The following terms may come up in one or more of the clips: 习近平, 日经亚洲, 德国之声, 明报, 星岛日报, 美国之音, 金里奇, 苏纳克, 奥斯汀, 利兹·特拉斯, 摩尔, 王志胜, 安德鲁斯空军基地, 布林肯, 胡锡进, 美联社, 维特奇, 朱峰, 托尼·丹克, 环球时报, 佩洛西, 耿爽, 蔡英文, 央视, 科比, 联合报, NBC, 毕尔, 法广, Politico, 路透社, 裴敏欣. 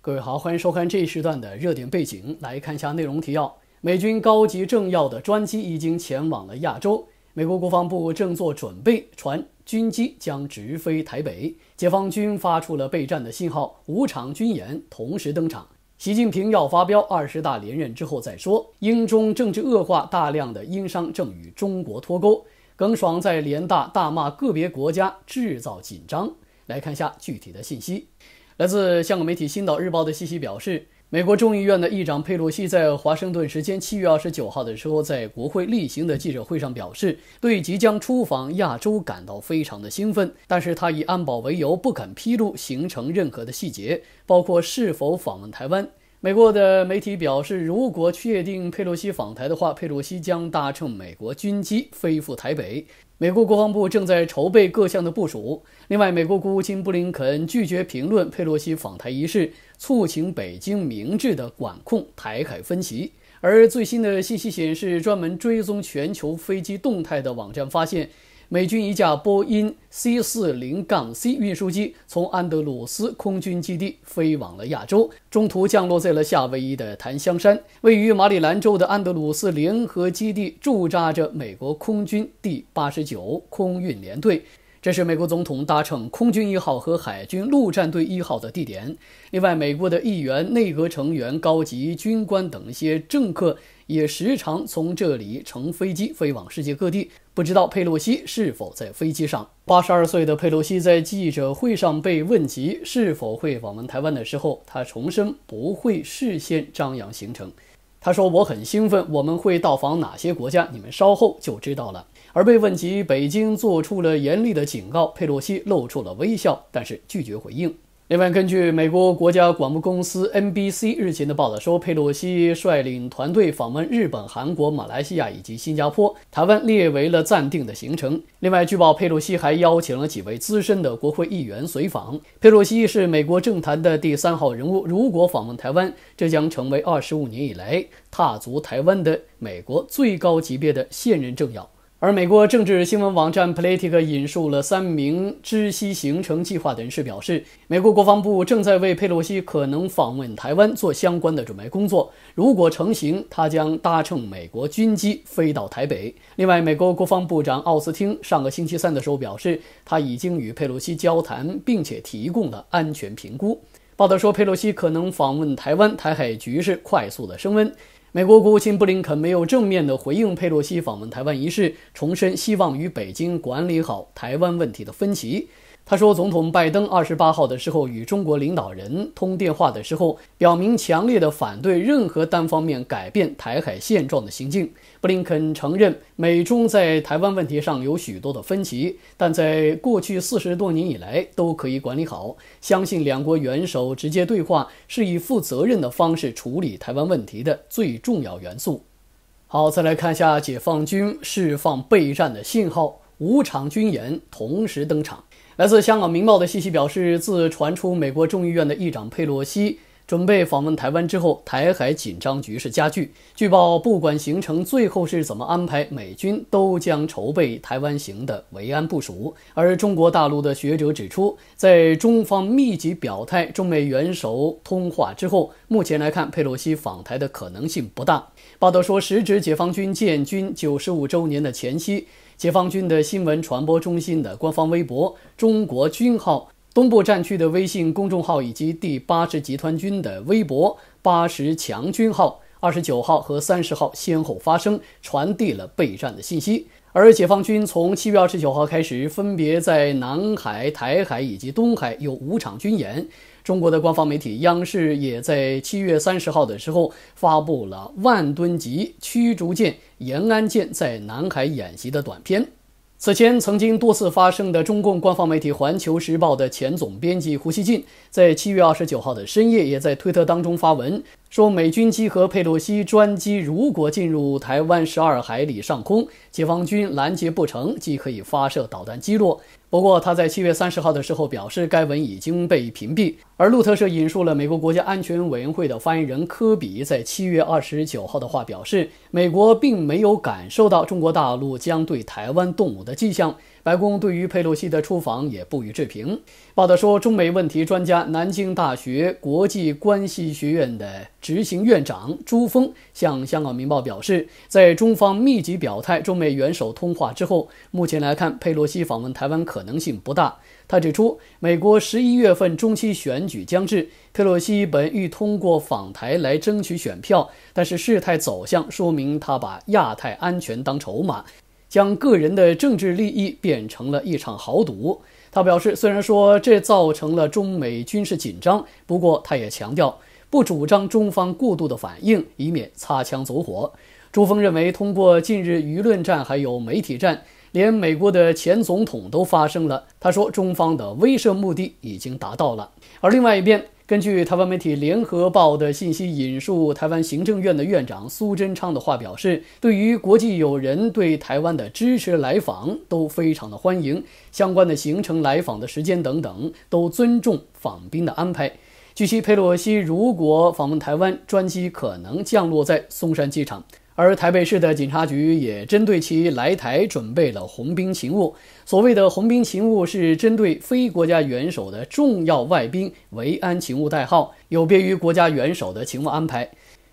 各位好，欢迎收看这一时段的热点背景。来看一下内容提要：美军高级政要的专机已经前往了亚洲，美国国防部正做准备，传军机将直飞台北。解放军发出了备战的信号，5场军演同时登场。习近平要发飙，20大连任之后再说。英中政治恶化，大量的英商正与中国脱钩。耿爽在联大大骂个别国家制造紧张。来看一下具体的信息。 来自香港媒体《星岛日报》的信息表示，美国众议院的议长佩洛西在华盛顿时间7月29号的时候，在国会例行的记者会上表示，对即将出访亚洲感到非常的兴奋，但是他以安保为由不肯披露行程任何的细节，包括是否访问台湾。美国的媒体表示，如果确定佩洛西访台的话，佩洛西将搭乘美国军机飞赴台北。 美国国防部正在筹备各项的部署。另外，美国国务卿布林肯拒绝评论佩洛西访台一事，促请北京明智地管控台海分歧。而最新的信息显示，专门追踪全球飞机动态的网站发现，美军一架波音 C40-C 运输机从安德鲁斯空军基地飞往了亚洲，中途降落在了夏威夷的檀香山。位于马里兰州的安德鲁斯联合基地驻扎着美国空军第89空运联队，这是美国总统搭乘空军1号和海军陆战队1号的地点。另外，美国的议员、内阁成员、高级军官等一些政客也时常从这里乘飞机飞往世界各地。 不知道佩洛西是否在飞机上。82岁的佩洛西在记者会上被问及是否会访问台湾的时候，他重申不会事先张扬行程。他说：“我很兴奋，我们会到访哪些国家，你们稍后就知道了。”而被问及北京做出了严厉的警告，佩洛西露出了微笑，但是拒绝回应。 另外，根据美国国家广播公司 NBC 日前的报道说，佩洛西率领团队访问日本、韩国、马来西亚以及新加坡，台湾列为了暂定的行程。另外，据报佩洛西还邀请了几位资深的国会议员随访。佩洛西是美国政坛的第3号人物，如果访问台湾，这将成为25年以来踏足台湾的美国最高级别的现任政要。 而美国政治新闻网站 Politico 引述了3名知悉行程计划的人士表示，美国国防部正在为佩洛西可能访问台湾做相关的准备工作。如果成行，他将搭乘美国军机飞到台北。另外，美国国防部长奥斯汀上个星期3的时候表示，他已经与佩洛西交谈，并且提供了安全评估。报道说，佩洛西可能访问台湾，台海局势快速的升温。 美国国务卿布林肯没有正面的回应佩洛西访问台湾一事，重申希望与北京管理好台湾问题的分歧。他说，总统拜登28号的时候与中国领导人通电话的时候，表明强烈的反对任何单方面改变台海现状的行径。布林肯承认，美中在台湾问题上有许多的分歧，但在过去40多年以来都可以管理好。相信两国元首直接对话是以负责任的方式处理台湾问题的最重要元素。好，再来看一下解放军释放备战的信号，5场军演同时登场。来自香港《明报》的信息表示，自传出美国众议院的议长佩洛西 准备访问台湾之后，台海紧张局势加剧。据报，不管行程最后是怎么安排，美军都将筹备台湾行的维安部署。而中国大陆的学者指出，在中方密集表态、中美元首通话之后，目前来看，佩洛西访台的可能性不大。报道说，时值解放军建军95周年的前夕，解放军的新闻传播中心的官方微博“中国军号”、 东部战区的微信公众号以及第80集团军的微博80强军号、29号和30号先后发声，传递了备战的信息。而解放军从7月29号开始，分别在南海、台海以及东海有5场军演。中国的官方媒体央视也在7月30号的时候发布了万吨级驱逐舰延安舰在南海演习的短片。 此前曾经多次发生的中共官方媒体《环球时报》的前总编辑胡锡进，在7月29号的深夜也在推特当中发文说，美军机和佩洛西专机如果进入台湾12海里上空，解放军拦截不成，即可以发射导弹击落。不过，他在7月30号的时候表示，该文已经被屏蔽。而路透社引述了美国国家安全委员会的发言人科比在7月29号的话表示，美国并没有感受到中国大陆将对台湾动武的迹象。白宫对于佩洛西的出访也不予置评。报道说，中美问题专家、南京大学国际关系学院的执行院长朱峰向香港《明报》表示，在中方密集表态、中美元首通话之后，目前来看，佩洛西访问台湾可能性不大。他指出，美国11月份中期选举将至，佩洛西本欲通过访台来争取选票，但是事态走向说明他把亚太安全当筹码，将个人的政治利益变成了一场豪赌。他表示，虽然说这造成了中美军事紧张，不过他也强调不主张中方过度的反应，以免擦枪走火。朱峰认为，通过近日舆论战还有媒体战，连美国的前总统都发声了。他说，中方的威慑目的已经达到了。而另外一边，根据台湾媒体《联合报》的信息引述台湾行政院的院长苏贞昌的话表示，对于国际友人对台湾的支持来访都非常的欢迎，相关的行程、来访的时间等等都尊重访宾的安排。据悉，佩洛西如果访问台湾，专机可能降落在松山机场。而台北市的警察局也针对其来台准备了红兵勤务。所谓的红兵勤务是针对非国家元首的重要外宾维安勤务代号，有别于国家元首的勤务安排。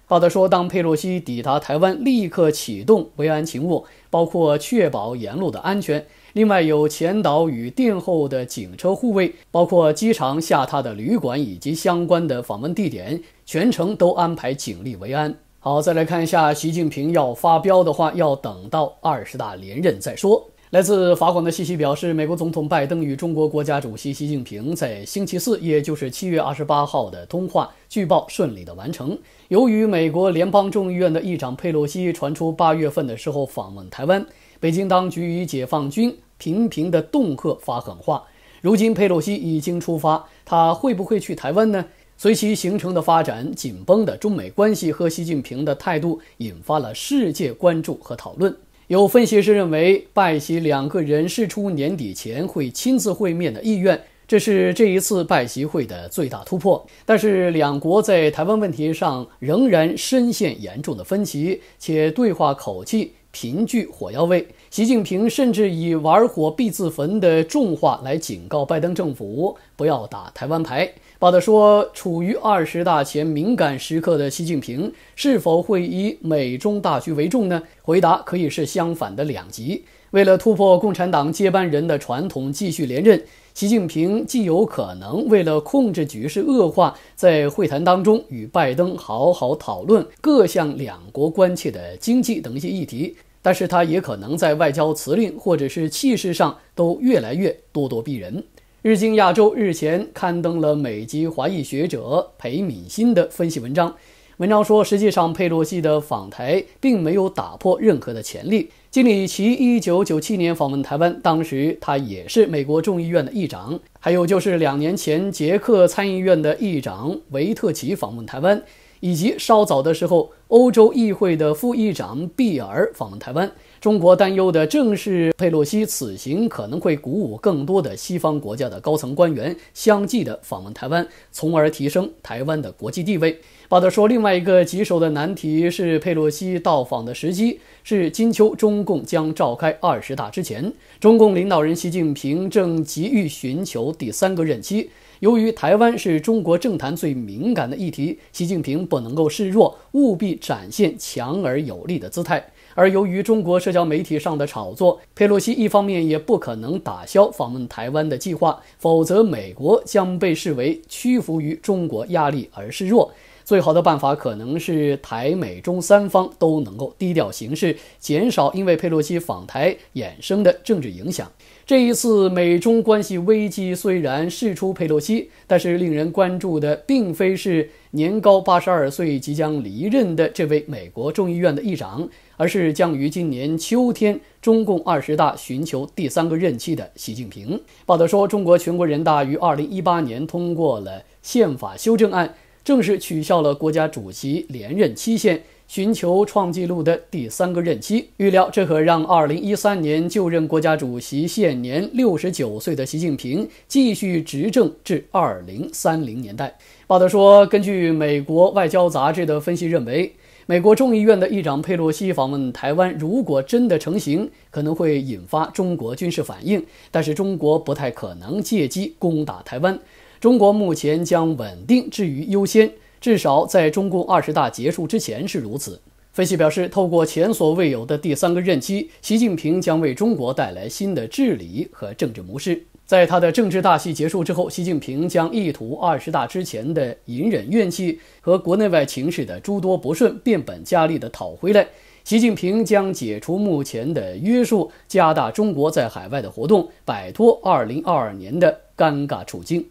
报道说，当佩洛西抵达台湾，立刻启动维安勤务，包括确保沿路的安全。另外有前导与殿后的警车护卫，包括机场下榻的旅馆以及相关的访问地点，全程都安排警力维安。好，再来看一下，习近平要发飙的话，要等到20大连任再说。来自法广的信息表示，美国总统拜登与中国国家主席习近平在星期四，也就是7月28号的通话，据报顺利的完成。由于美国联邦众议院的议长佩洛西传出8月份的时候访问台湾，北京当局与解放军频频的恫吓发狠话。如今佩洛西已经出发，他会不会去台湾呢？随其形成的发展，紧绷的中美关系和习近平的态度引发了世界关注和讨论。有分析师认为，拜习两个人释出年底前会亲自会面的意愿，这是这一次拜习会的最大突破。但是两国在台湾问题上仍然深陷严重的分歧，且对话口气频具火药味。习近平甚至以玩火必自焚的重话来警告拜登政府不要打台湾牌。报道说，处于20大前敏感时刻的习近平是否会以美中大局为重呢？回答可以是相反的两极。为了突破共产党接班人的传统继续连任，习近平既有可能为了控制局势恶化，在会谈当中与拜登好好讨论各项两国关切的经济等一些议题，但是他也可能在外交辞令或者是气势上都越来越咄咄逼人。日经亚洲日前刊登了美籍华裔学者裴敏欣的分析文章。文章说，实际上佩洛西的访台并没有打破任何的潜力。金里奇1997年访问台湾，当时他也是美国众议院的议长。还有就是2年前捷克参议院的议长维特奇访问台湾，以及稍早的时候欧洲议会的副议长毕尔访问台湾。中国担忧的正是佩洛西此行可能会鼓舞更多的西方国家的高层官员相继的访问台湾，从而提升台湾的国际地位。报道说，另外一个棘手的难题是佩洛西到访的时机是金秋中共将召开20大之前，中共领导人习近平正急于寻求第三个任期。由于台湾是中国政坛最敏感的议题，习近平不能够示弱，务必展现强而有力的姿态。而由于中国社交媒体上的炒作，佩洛西一方面也不可能打消访问台湾的计划，否则美国将被视为屈服于中国压力而示弱。最好的办法可能是台美中3方都能够低调行事，减少因为佩洛西访台衍生的政治影响。这一次美中关系危机虽然释出佩洛西，但是令人关注的并非是年高82岁即将离任的这位美国众议院的议长，而是将于今年秋天中共20大寻求第3个任期的习近平。报道说，中国全国人大于2018年通过了宪法修正案，正式取消了国家主席连任期限，寻求创纪录的第三个任期。预料这可让2013年就任国家主席、现年69岁的习近平继续执政至2030年代。报道说，根据美国外交杂志的分析认为，美国众议院的议长佩洛西访问台湾如果真的成行，可能会引发中国军事反应，但是中国不太可能借机攻打台湾。中国目前将稳定置于优先，至少在中共20大结束之前是如此。分析表示，透过前所未有的第三个任期，习近平将为中国带来新的治理和政治模式。在他的政治大戏结束之后，习近平将意图20大之前的隐忍怨气和国内外情势的诸多不顺变本加厉地讨回来。习近平将解除目前的约束，加大中国在海外的活动，摆脱2022年的尴尬处境。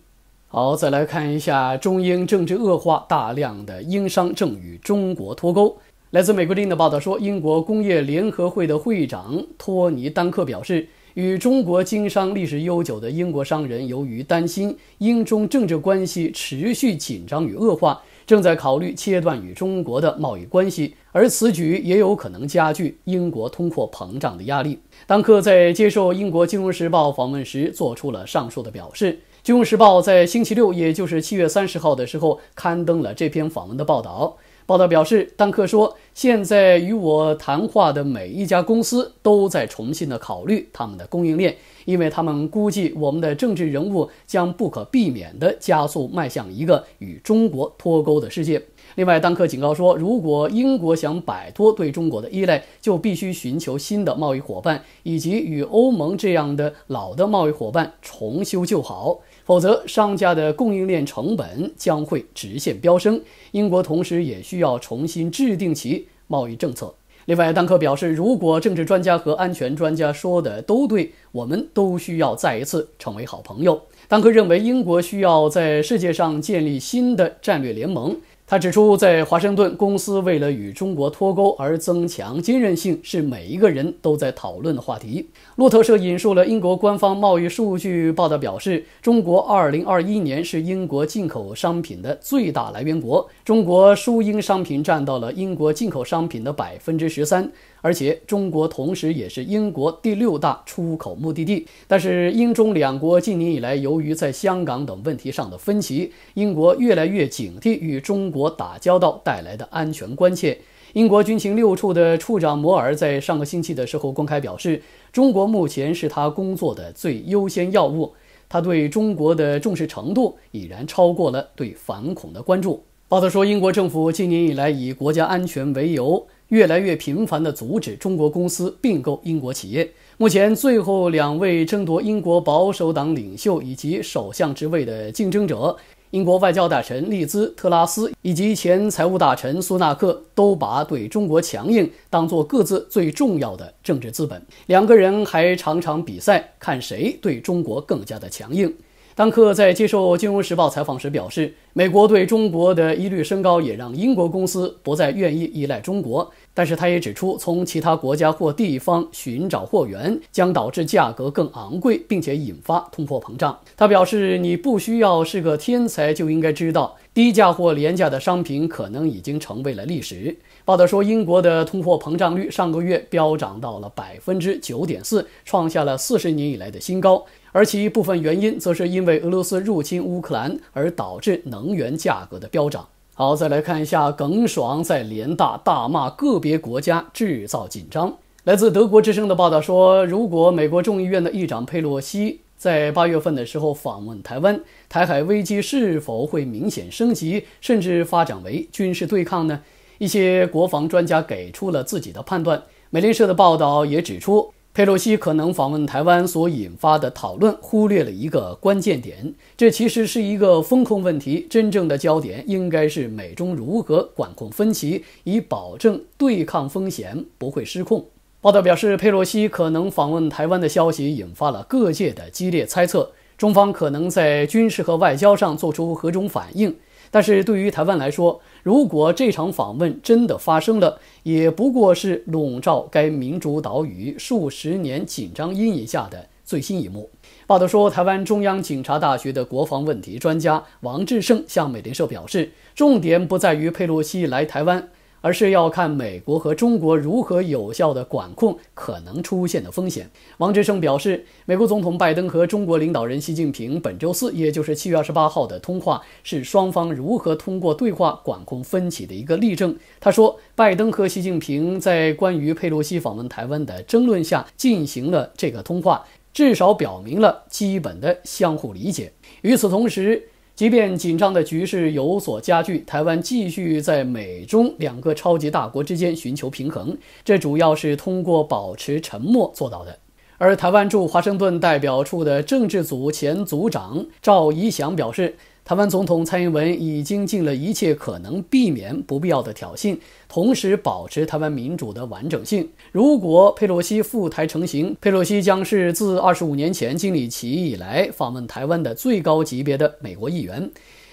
好，再来看一下中英政治恶化，大量的英商正与中国脱钩。来自美国之音的报道说，英国工业联合会的会长托尼·丹克表示，与中国经商历史悠久的英国商人由于担心英中政治关系持续紧张与恶化，正在考虑切断与中国的贸易关系，而此举也有可能加剧英国通货膨胀的压力。丹克在接受英国金融时报访问时做出了上述的表示。金融时报在星期六，也就是7月30号的时候刊登了这篇访问的报道。报道表示，丹克说，现在与我谈话的每一家公司都在重新的考虑他们的供应链，因为他们估计我们的政治人物将不可避免地加速迈向一个与中国脱钩的世界。另外，丹克警告说，如果英国想摆脱对中国的依赖，就必须寻求新的贸易伙伴，以及与欧盟这样的老的贸易伙伴重修旧好，否则商家的供应链成本将会直线飙升。英国同时也需要重新制定其贸易政策。另外，丹克表示，如果政治专家和安全专家说的都对，我们都需要再一次成为好朋友。丹克认为，英国需要在世界上建立新的战略联盟。他指出，在华盛顿，公司为了与中国脱钩而增强坚韧性是每一个人都在讨论的话题。路透社引述了英国官方贸易数据报道表示，中国2021年是英国进口商品的最大来源国，中国输英商品占到了英国进口商品的 13%， 而且中国同时也是英国第6大出口目的地。但是英中两国近年以来由于在香港等问题上的分歧，英国越来越警惕与中国打交道带来的安全关切。英国军情六处的处长摩尔在上个星期的时候公开表示，中国目前是他工作的最优先要务，他对中国的重视程度已然超过了对反恐的关注。报道说，英国政府近年以来以国家安全为由，越来越频繁地阻止中国公司并购英国企业。目前，最后两位争夺英国保守党领袖以及首相职位的竞争者，英国外交大臣利兹·特拉斯以及前财务大臣苏纳克，都把对中国强硬当作各自最重要的政治资本。两个人还常常比赛，看谁对中国更加的强硬。丹克在接受金融时报采访时表示，美国对中国的疑虑升高，也让英国公司不再愿意依赖中国。但是他也指出，从其他国家或地方寻找货源将导致价格更昂贵，并且引发通货膨胀。他表示，你不需要是个天才就应该知道，低价或廉价的商品可能已经成为了历史。报道说，英国的通货膨胀率上个月飙涨到了 9.4%， 创下了40年以来的新高。而其部分原因则是因为俄罗斯入侵乌克兰而导致能源价格的飙涨。好，再来看一下耿爽在联大大骂个别国家制造紧张。来自德国之声的报道说，如果美国众议院的议长佩洛西在8月份的时候访问台湾，台海危机是否会明显升级，甚至发展为军事对抗呢？一些国防专家给出了自己的判断。美联社的报道也指出，佩洛西可能访问台湾所引发的讨论忽略了一个关键点，这其实是一个风控问题，真正的焦点应该是美中如何管控分歧，以保证对抗风险不会失控。报道表示，佩洛西可能访问台湾的消息引发了各界的激烈猜测，中方可能在军事和外交上做出何种反应。但是对于台湾来说，如果这场访问真的发生了，也不过是笼罩该民主岛屿数十年紧张阴影下的最新一幕。报道说，台湾中央警察大学的国防问题专家王志胜向美联社表示，重点不在于佩洛西来台湾，而是要看美国和中国如何有效地管控可能出现的风险。王志胜表示，美国总统拜登和中国领导人习近平本周四，也就是7月28号的通话，是双方如何通过对话管控分歧的一个例证。他说，拜登和习近平在关于佩洛西访问台湾的争论下进行了这个通话，至少表明了基本的相互理解。与此同时，即便紧张的局势有所加剧，台湾继续在美中两个超级大国之间寻求平衡，这主要是通过保持沉默做到的。而台湾驻华盛顿代表处的政治组前组长赵怡翔表示，台湾总统蔡英文已经尽了一切可能避免不必要的挑衅，同时保持台湾民主的完整性。如果佩洛西赴台成行，佩洛西将是自25年前经里奇以来访问台湾的最高级别的美国议员。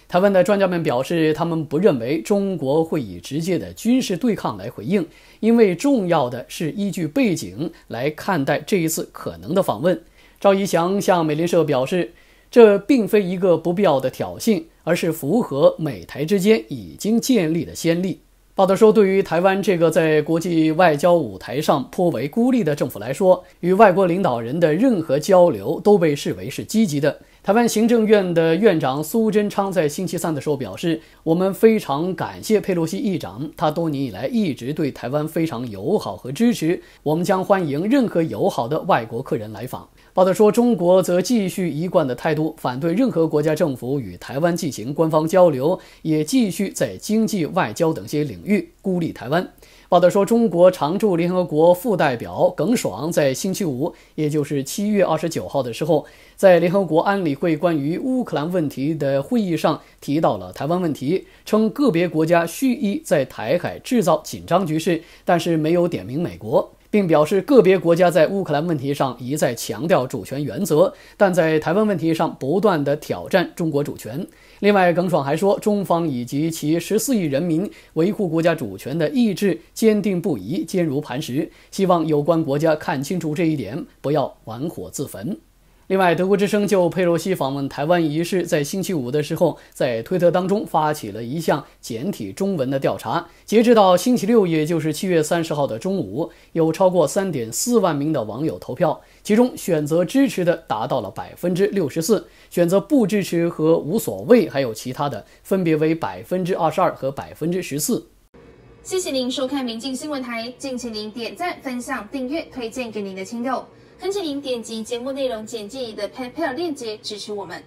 台湾的专家们表示，他们不认为中国会以直接的军事对抗来回应，因为重要的是依据背景来看待这一次可能的访问。赵怡翔向美联社表示，这并非一个不必要的挑衅，而是符合美台之间已经建立的先例。报道说，对于台湾这个在国际外交舞台上颇为孤立的政府来说，与外国领导人的任何交流都被视为是积极的。台湾行政院的院长苏贞昌在星期三的时候表示，我们非常感谢佩洛西议长，他多年以来一直对台湾非常友好和支持，我们将欢迎任何友好的外国客人来访。报道说，中国则继续一贯的态度，反对任何国家政府与台湾进行官方交流，也继续在经济、外交等些领域孤立台湾。报道说，中国常驻联合国副代表耿爽在星期五，也就是7月29号的时候，在联合国安理会关于乌克兰问题的会议上提到了台湾问题，称个别国家蓄意在台海制造紧张局势，但是没有点名美国，并表示个别国家在乌克兰问题上一再强调主权原则，但在台湾问题上不断地挑战中国主权。另外，耿爽还说，中方以及其14亿人民维护国家主权的意志坚定不移，坚如磐石，希望有关国家看清楚这一点，不要玩火自焚。另外，德国之声就佩洛西访问台湾一事，在星期五的时候，在推特当中发起了一项简体中文的调查。截止到星期六，也就是7月30号的中午，有超过 3.4 万名的网友投票，其中选择支持的达到了 64%， 选择不支持和无所谓还有其他的分别为 22% 和 14%。 谢谢您收看明镜新闻台，敬请您点赞、分享、订阅、推荐给您的亲友。恳请您点击节目内容简介里的PayPal 链接支持我们。